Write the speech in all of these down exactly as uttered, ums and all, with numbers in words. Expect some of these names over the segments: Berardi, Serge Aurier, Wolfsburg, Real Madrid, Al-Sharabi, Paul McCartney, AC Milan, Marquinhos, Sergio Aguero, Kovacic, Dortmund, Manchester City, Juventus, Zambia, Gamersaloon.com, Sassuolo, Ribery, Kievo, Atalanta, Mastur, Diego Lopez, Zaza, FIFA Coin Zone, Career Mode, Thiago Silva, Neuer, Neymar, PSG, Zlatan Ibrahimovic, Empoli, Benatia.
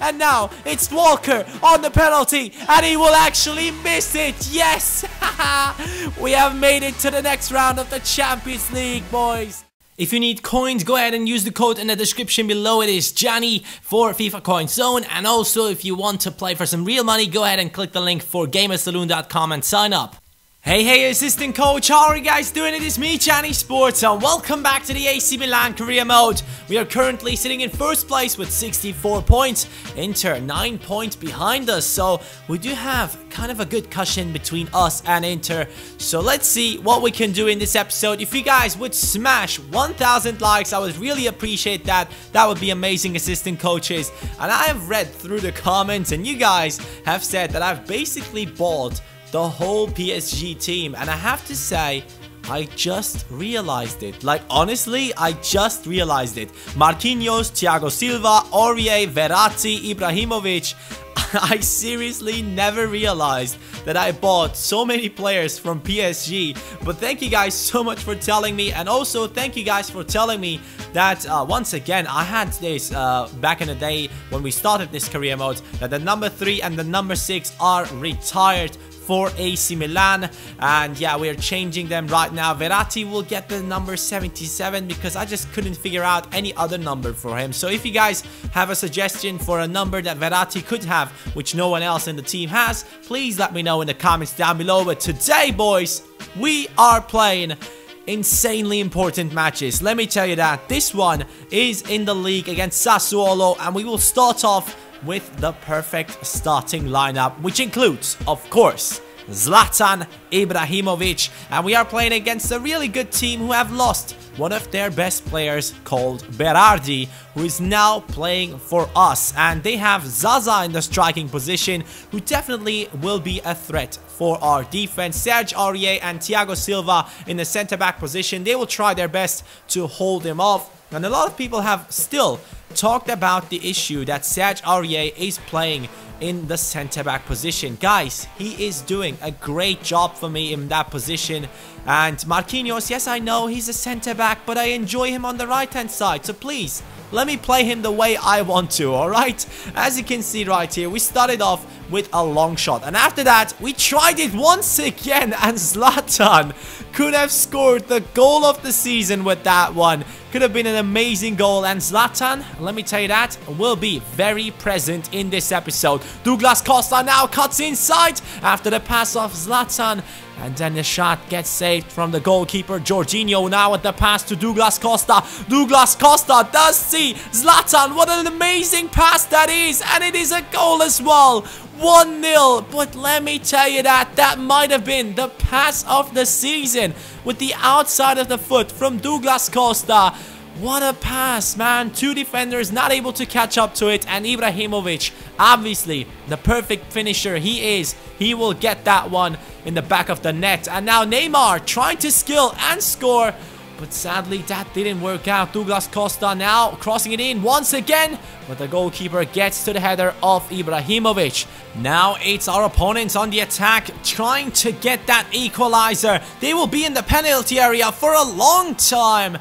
And now it's Walker on the penalty, and he will actually miss it. Yes! We have made it to the next round of the Champions League, boys. If you need coins, go ahead and use the code in the description below. It is Johnny for FIFA Coin Zone. And also, if you want to play for some real money, go ahead and click the link for Gamersaloon dot com and sign up. Hey, hey, assistant coach, how are you guys doing? It is me, CaniSports, and welcome back to the A C Milan career mode. We are currently sitting in first place with sixty-four points. Inter, nine points behind us. So we do have kind of a good cushion between us and Inter. So let's see what we can do in this episode. If you guys would smash one thousand likes, I would really appreciate that. That would be amazing, assistant coaches. And I have read through the comments, and you guys have said that I've basically bought the whole P S G team, and I have to say, I just realized it. Like, honestly, I just realized it. Marquinhos, Thiago Silva, Aurier, Verratti, Ibrahimovic. I seriously never realized that I bought so many players from P S G. But thank you guys so much for telling me, and also thank you guys for telling me that uh, once again, I had this uh, back in the day when we started this career mode, that the number three and the number six are retired for A C Milan, and yeah, we are changing them right now. Verratti will get the number seventy-seven because I just couldn't figure out any other number for him. So if you guys have a suggestion for a number that Verratti could have, which no one else in the team has, please let me know in the comments down below. But today, boys, we are playing insanely important matches. Let me tell you that this one is in the league against Sassuolo, and we will start off with the perfect starting lineup, which includes, of course, Zlatan Ibrahimovic. And we are playing against a really good team who have lost one of their best players called Berardi, who is now playing for us. And they have Zaza in the striking position, who definitely will be a threat for our defense. Serge Aurier and Thiago Silva in the centre-back position. They will try their best to hold him off. And a lot of people have still talked about the issue that Serge Aurier is playing in the centre-back position. Guys, he is doing a great job for me in that position. And Marquinhos, yes, I know he's a centre-back, but I enjoy him on the right-hand side. So please, let me play him the way I want to, alright? As you can see right here, we started off with a long shot. And after that, we tried it once again, and Zlatan could have scored the goal of the season with that one. Could have been an amazing goal, and Zlatan, let me tell you that, will be very present in this episode. Douglas Costa now cuts inside after the pass of Zlatan, and then the shot gets saved from the goalkeeper. Jorginho now with the pass to Douglas Costa. Douglas Costa does see Zlatan. What an amazing pass that is, and it is a goal as well. one nil, but let me tell you that that might have been the pass of the season with the outside of the foot from Douglas Costa. What a pass, man. Two defenders not able to catch up to it, and Ibrahimovic, obviously the perfect finisher he is, he will get that one in the back of the net. And now Neymar trying to skill and score, but sadly that didn't work out. Douglas Costa now crossing it in once again, but the goalkeeper gets to the header of Ibrahimovic. Now it's our opponents on the attack trying to get that equalizer. They will be in the penalty area for a long time.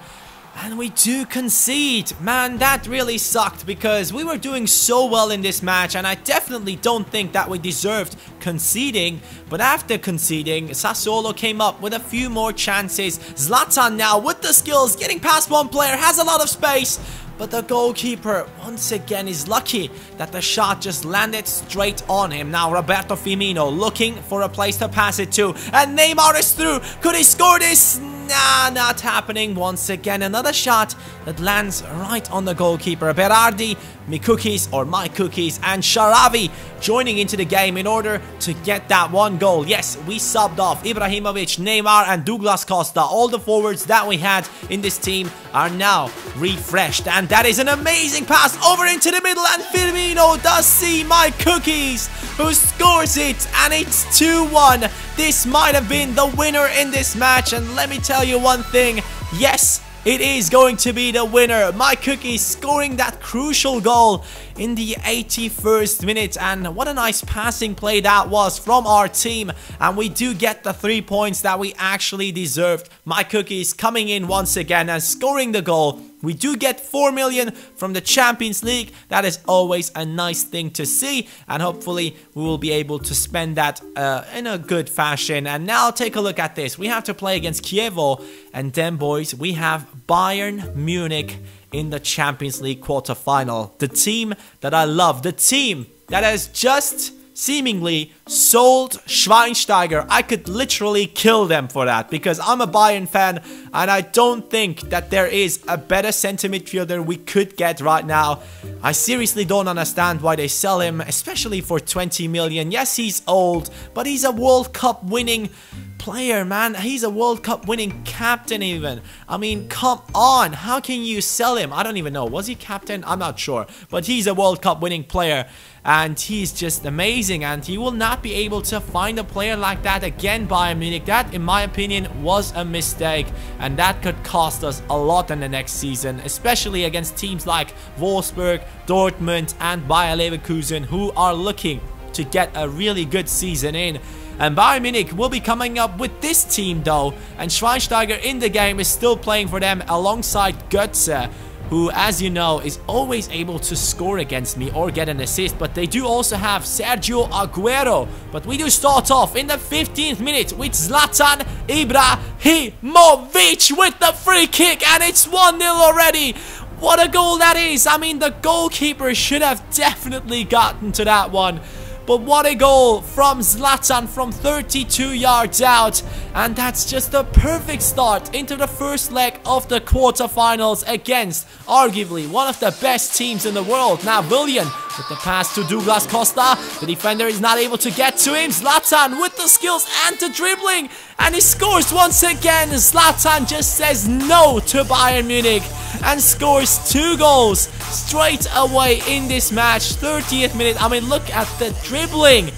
And we do concede. Man, that really sucked because we were doing so well in this match, and I definitely don't think that we deserved conceding. But after conceding, Sassuolo came up with a few more chances. Zlatan now with the skills, getting past one player, has a lot of space. But the goalkeeper, once again, is lucky that the shot just landed straight on him. Now, Roberto Firmino looking for a place to pass it to. And Neymar is through. Could he score this? Nah, not happening. Once again, another shot that lands right on the goalkeeper. Berardi, Mikukis or My Cookies, and Al-Sharabi joining into the game in order to get that one goal. Yes, we subbed off Ibrahimovic, Neymar, and Douglas Costa. All the forwards that we had in this team are now refreshed. And that is an amazing pass over into the middle, and Firmino does see My Cookies, who scores it, and it's two one. This might have been the winner in this match, and let me tell you one thing. Yes, it is going to be the winner. My Cookies scoring that crucial goal in the eighty-first minute. And what a nice passing play that was from our team. And we do get the three points that we actually deserved. My Cookies coming in once again and scoring the goal. We do get four million from the Champions League. That is always a nice thing to see. And hopefully we will be able to spend that uh, in a good fashion. And now take a look at this. We have to play against Kievo. And then, boys, we have Bayern Munich in the Champions League quarterfinal. The team that I love. The team that has just seemingly sold Schweinsteiger. I could literally kill them for that, because I'm a Bayern fan and I don't think that there is a better centre midfielder we could get right now. I seriously don't understand why they sell him, especially for twenty million. Yes, he's old, but he's a World Cup winning player, man. He's a World Cup winning captain even. I mean, come on. How can you sell him? I don't even know. Was he captain? I'm not sure. But he's a World Cup winning player. And he's just amazing. And he will not be able to find a player like that again, Bayern Munich. That, in my opinion, was a mistake. And that could cost us a lot in the next season. Especially against teams like Wolfsburg, Dortmund and Bayer Leverkusen, who are looking to get a really good season in. And Bayern Munich will be coming up with this team though. And Schweinsteiger in the game is still playing for them alongside Götze, who, as you know, is always able to score against me or get an assist. But they do also have Sergio Aguero. But we do start off in the fifteenth minute with Zlatan Ibrahimovic with the free kick. And it's one nil already. What a goal that is. I mean, the goalkeeper should have definitely gotten to that one. But what a goal from Zlatan from thirty-two yards out. And that's just the perfect start into the first leg of the quarterfinals against arguably one of the best teams in the world. Now Willian with the pass to Douglas Costa. The defender is not able to get to him. Zlatan with the skills and the dribbling. And he scores once again. Zlatan just says no to Bayern Munich and scores two goals straight away in this match. thirtieth minute. I mean, look at the dribbling.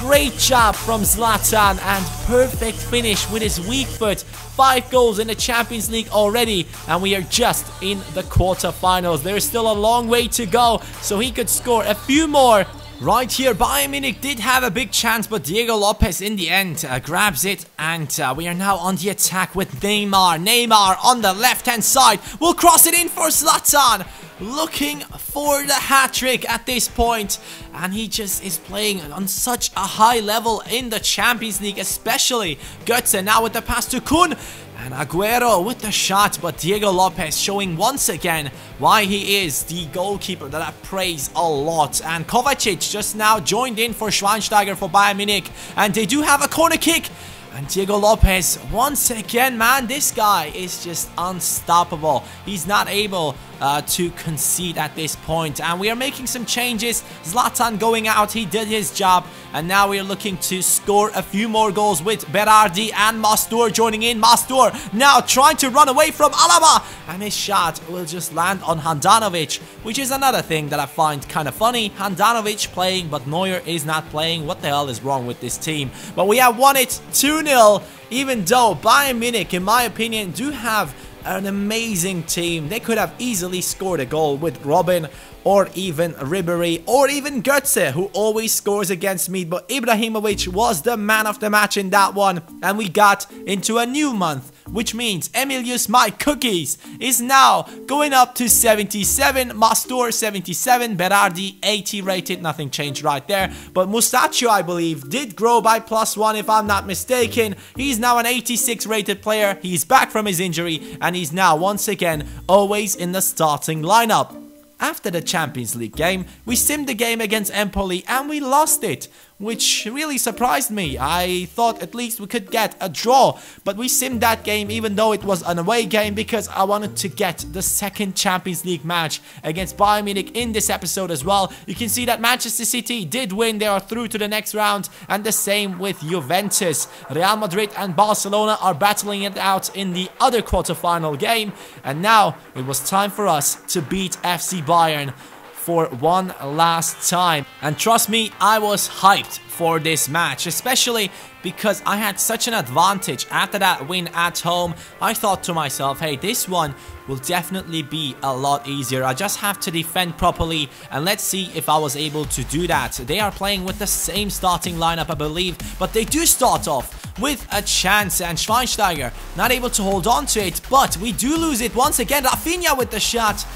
Great job from Zlatan and perfect finish with his weak foot. Five goals in the Champions League already, and we are just in the quarterfinals. There is still a long way to go, so he could score a few more. Right here, Bayern Munich did have a big chance, but Diego Lopez in the end uh, grabs it, and uh, we are now on the attack with Neymar. Neymar on the left-hand side will cross it in for Zlatan, looking for the hat-trick at this point. And he just is playing on such a high level in the Champions League especially. Götze now with the pass to Kun. And Aguero with the shot, but Diego Lopez showing once again why he is the goalkeeper that I praise a lot. And Kovacic just now joined in for Schweinsteiger for Bayern Munich. And they do have a corner kick. And Diego Lopez, once again, man, this guy is just unstoppable. He's not able uh, to concede at this point. And we are making some changes. Zlatan going out, he did his job. And now we are looking to score a few more goals with Berardi and Mastur joining in. Mastur now trying to run away from Alaba. And his shot will just land on Handanovic, which is another thing that I find kind of funny. Handanovic playing, but Neuer is not playing. What the hell is wrong with this team? But we have won it two nil, even though Bayern Munich, in my opinion, do have an amazing team. They could have easily scored a goal with Robben or even Ribery or even Götze, who always scores against me. But Ibrahimovic was the man of the match in that one. And we got into a new month, which means Emilius My Cookies is now going up to seventy-seven, Mastur seventy-seven, Berardi eighty rated, nothing changed right there. But Mustacchio, I believe, did grow by plus one if I'm not mistaken. He's now an eighty-six rated player. He's back from his injury and he's now once again always in the starting lineup. After the Champions League game, we simmed the game against Empoli and we lost it, which really surprised me. I thought at least we could get a draw, but we simmed that game even though it was an away game because I wanted to get the second Champions League match against Bayern Munich in this episode as well. You can see that Manchester City did win. They are through to the next round, and the same with Juventus. Real Madrid and Barcelona are battling it out in the other quarterfinal game, and now it was time for us to beat F C Bayern for one last time. And trust me, I was hyped for this match, especially because I had such an advantage after that win at home. I thought to myself, hey, this one will definitely be a lot easier. I just have to defend properly, and let's see if I was able to do that. They are playing with the same starting lineup, I believe, but they do start off with a chance, and Schweinsteiger not able to hold on to it, but we do lose it once again. Rafinha with the shot,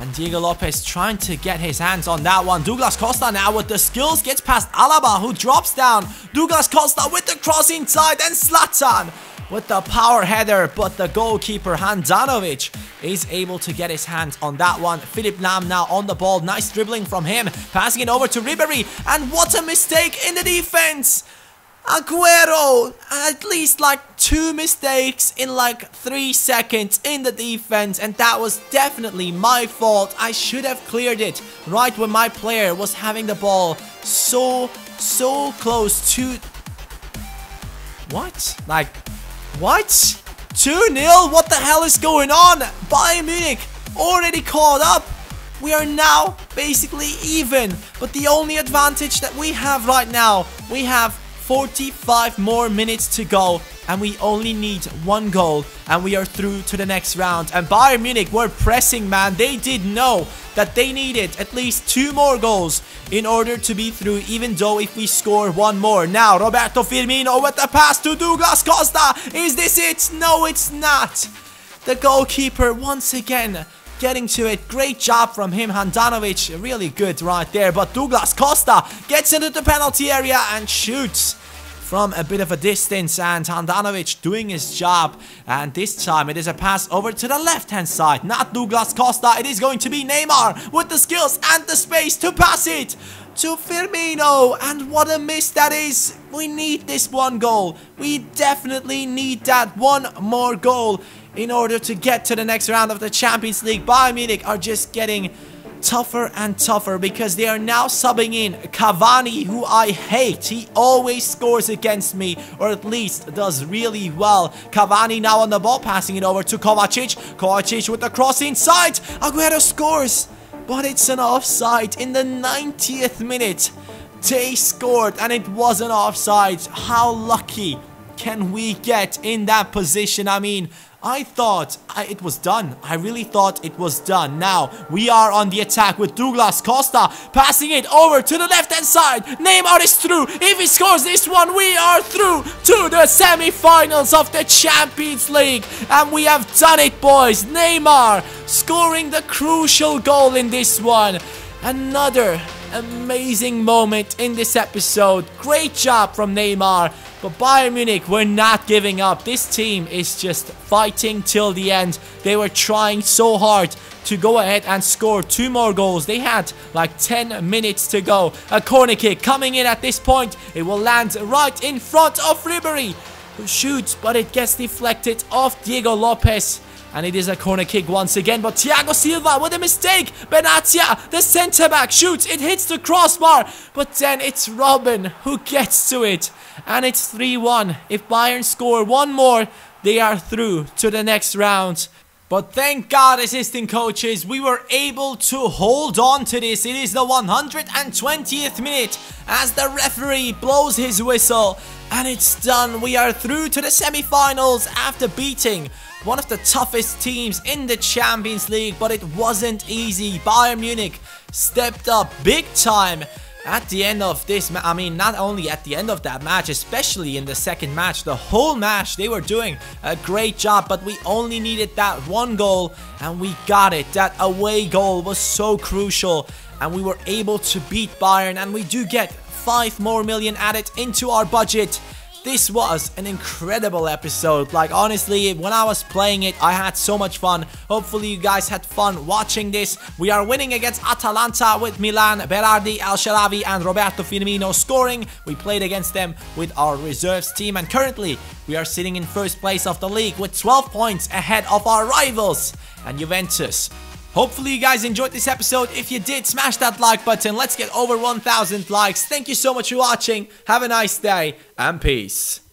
and Diego Lopez trying to get his hands on that one. Douglas Costa now with the skills gets past Alaba, who drops down. Douglas Costa with the cross inside, and Zlatan with the power header, but the goalkeeper Handanovic is able to get his hands on that one. Philipp Lahm now on the ball. Nice dribbling from him, passing it over to Ribery, and what a mistake in the defense! Aguero, at least like two mistakes in like three seconds in the defense, and that was definitely my fault. I should have cleared it right when my player was having the ball so, so close to... What? Like, what? two nil? What the hell is going on? Bayern Munich already caught up. We are now basically even, but the only advantage that we have right now, we have forty-five more minutes to go, and we only need one goal, and we are through to the next round. And Bayern Munich were pressing, man. They did know that they needed at least two more goals in order to be through, even though if we score one more. Now, Roberto Firmino with the pass to Douglas Costa. Is this it? No, it's not. The goalkeeper once again getting to it. Great job from him. Handanovic, really good right there. But Douglas Costa gets into the penalty area and shoots from a bit of a distance. And Handanovic doing his job. And this time it is a pass over to the left-hand side. Not Douglas Costa. It is going to be Neymar with the skills and the space to pass it to Firmino. And what a miss that is. We need this one goal. We definitely need that one more goal in order to get to the next round of the Champions League. Bayern Munich are just getting tougher and tougher because they are now subbing in Cavani, who I hate. He always scores against me, or at least does really well. Cavani now on the ball, passing it over to Kovacic. Kovacic with the cross inside. Aguero scores, but it's an offside in the ninetieth minute. They scored, and it was an offside. How lucky can we get in that position? I mean, I thought I, it was done. I really thought it was done. Now, we are on the attack with Douglas Costa, passing it over to the left-hand side. Neymar is through. If he scores this one, we are through to the semi-finals of the Champions League. And we have done it, boys. Neymar scoring the crucial goal in this one. Another amazing moment in this episode. Great job from Neymar. But Bayern Munich were not giving up. This team is just fighting till the end. They were trying so hard to go ahead and score two more goals. They had like ten minutes to go. A corner kick coming in at this point. It will land right in front of Ribery, who shoots, but it gets deflected off Diego Lopez. And it is a corner kick once again, but Thiago Silva with a mistake. Benatia, the centre-back, shoots. It hits the crossbar, but then it's Robben who gets to it. And it's three one. If Bayern score one more, they are through to the next round. But thank God, assistant coaches, we were able to hold on to this. It is the one hundred twentieth minute as the referee blows his whistle. And it's done. We are through to the semi-finals after beating one of the toughest teams in the Champions League, but it wasn't easy. Bayern Munich stepped up big time at the end of this match. I mean, not only at the end of that match, especially in the second match, the whole match, they were doing a great job, but we only needed that one goal, and we got it. That away goal was so crucial, and we were able to beat Bayern, and we do get five more million added into our budget. This was an incredible episode. Like, honestly, when I was playing it, I had so much fun. Hopefully, you guys had fun watching this. We are winning against Atalanta with Milan, Berardi, Al-Sharabi, and Roberto Firmino scoring. We played against them with our reserves team. And currently, we are sitting in first place of the league with twelve points ahead of our rivals and Juventus. Hopefully you guys enjoyed this episode. If you did, smash that like button. Let's get over one thousand likes. Thank you so much for watching. Have a nice day and peace.